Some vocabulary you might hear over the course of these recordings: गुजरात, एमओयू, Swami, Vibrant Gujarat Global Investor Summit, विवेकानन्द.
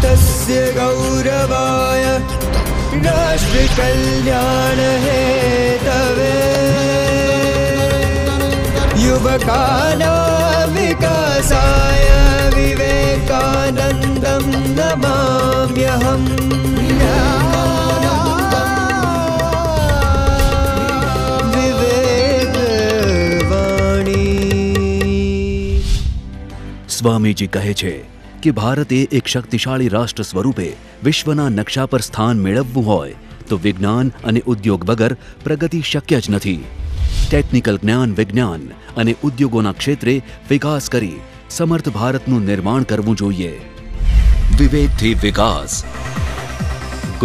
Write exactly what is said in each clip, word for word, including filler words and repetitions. भारतस्य गौरवाय राष्ट्र कल्याण हेतवे युवकानां विकासाय विवेकानन्दं नमाम्यहम्। स्वामीजी कहे छे कि भारते एक शक्तिशाળી राष्ट्र स्वरूपे विश्वना नक्शा पर स्थान મેળવવું હોય તો વિજ્ઞાન અને ઉદ્યોગ વગર પ્રગતિ શક્ય જ નથી। ટેકનિકલ જ્ઞાન વિજ્ઞાન અને ઉદ્યોગોના ક્ષેત્રે વિકાસ કરી સમર્થ ભારતનું નિર્માણ કરવું જોઈએ। વિવેકથી વિકાસ।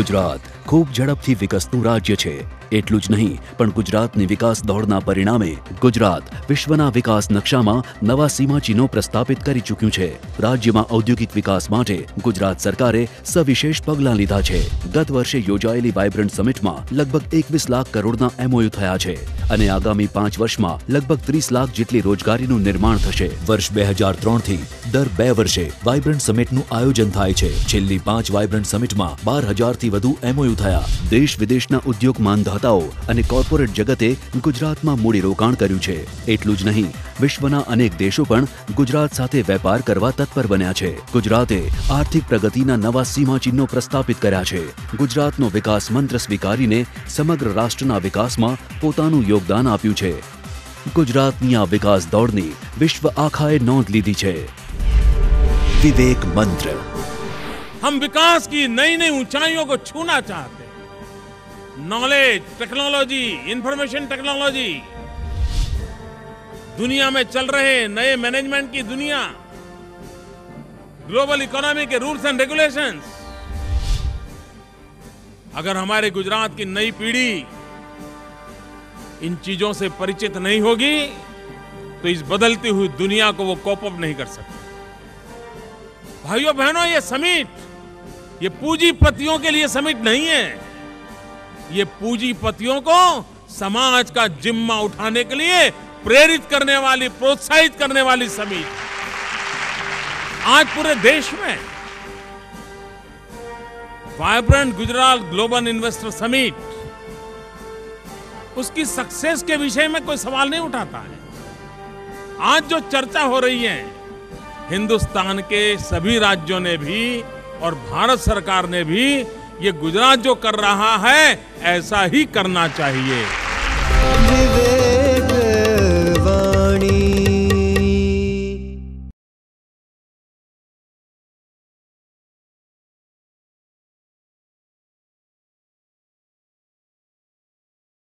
ગુજરાત ખૂબ ઝડપથી વિકસતું રાજ્ય છે। एटलू ज नहीं पण गुजरातनी विकास दौड़ना परिणामे गुजरात विश्वना विकास नक्शामां नवा सीमाचीनो प्रस्थापित करी चूक्युं छे। राज्यमां औद्योगिक विकास माटे गुजरात सरकारे सविशेष पगलां लीधा छे। गत वर्षे योजायेली वाइब्रंट समिटमां लगभग एकवीस लाख करोड़ना एमओयू थया छे अने आगामी पांच वर्षमां लगभग तीस लाख जेटली रोजगारीनुं निर्माण थशे। वर्ष दो हज़ार तीन थी दर बे वर्षे वाइब्रंट समिटनुं आयोजन थाय छे। छेल्ली पांच वाइब्रंट समिटमां बार हज़ार थी वधु एमओयू थया। देश विदेशना उद्योग मानधा कॉर्पोरेट जगते गुजरात में मूड़ी रोकाण कर्युं छे। एटलुं ज नहीं विश्वना अनेक देशों पण गुजरात साथे वेपार करवा तत्पर बन्या छे। गुजराते आर्थिक प्रगतिना नवा सीमाचिह्नो प्रस्थापित कर्या छे। गुजरातनो विकास मंत्र स्वीकारीने समग्र राष्ट्रना विकासमां पोतानुं योगदान आप्युं छे। गुजरातनी आ विकास दौड़नी विश्व आखाए नोंध लीधी छे। विवेक मंत्र। हम विकास की नई नई ऊंचाइयों को छूना चाहते। नॉलेज टेक्नोलॉजी इंफॉर्मेशन टेक्नोलॉजी दुनिया में चल रहे नए मैनेजमेंट की दुनिया ग्लोबल इकोनॉमी के रूल्स एंड रेगुलेशंस। अगर हमारे गुजरात की नई पीढ़ी इन चीजों से परिचित नहीं होगी तो इस बदलती हुई दुनिया को वो कॉप अप नहीं कर सकती। भाइयों बहनों, ये समिट ये पूंजीपतियों के लिए समिट नहीं है। ये पूंजीपतियों को समाज का जिम्मा उठाने के लिए प्रेरित करने वाली प्रोत्साहित करने वाली समिति। आज पूरे देश में vibrant गुजरात global investor summit उसकी सक्सेस के विषय में कोई सवाल नहीं उठाता है। आज जो चर्चा हो रही है हिंदुस्तान के सभी राज्यों ने भी और भारत सरकार ने भी ये गुजरात जो कर रहा है ऐसा ही करना चाहिए।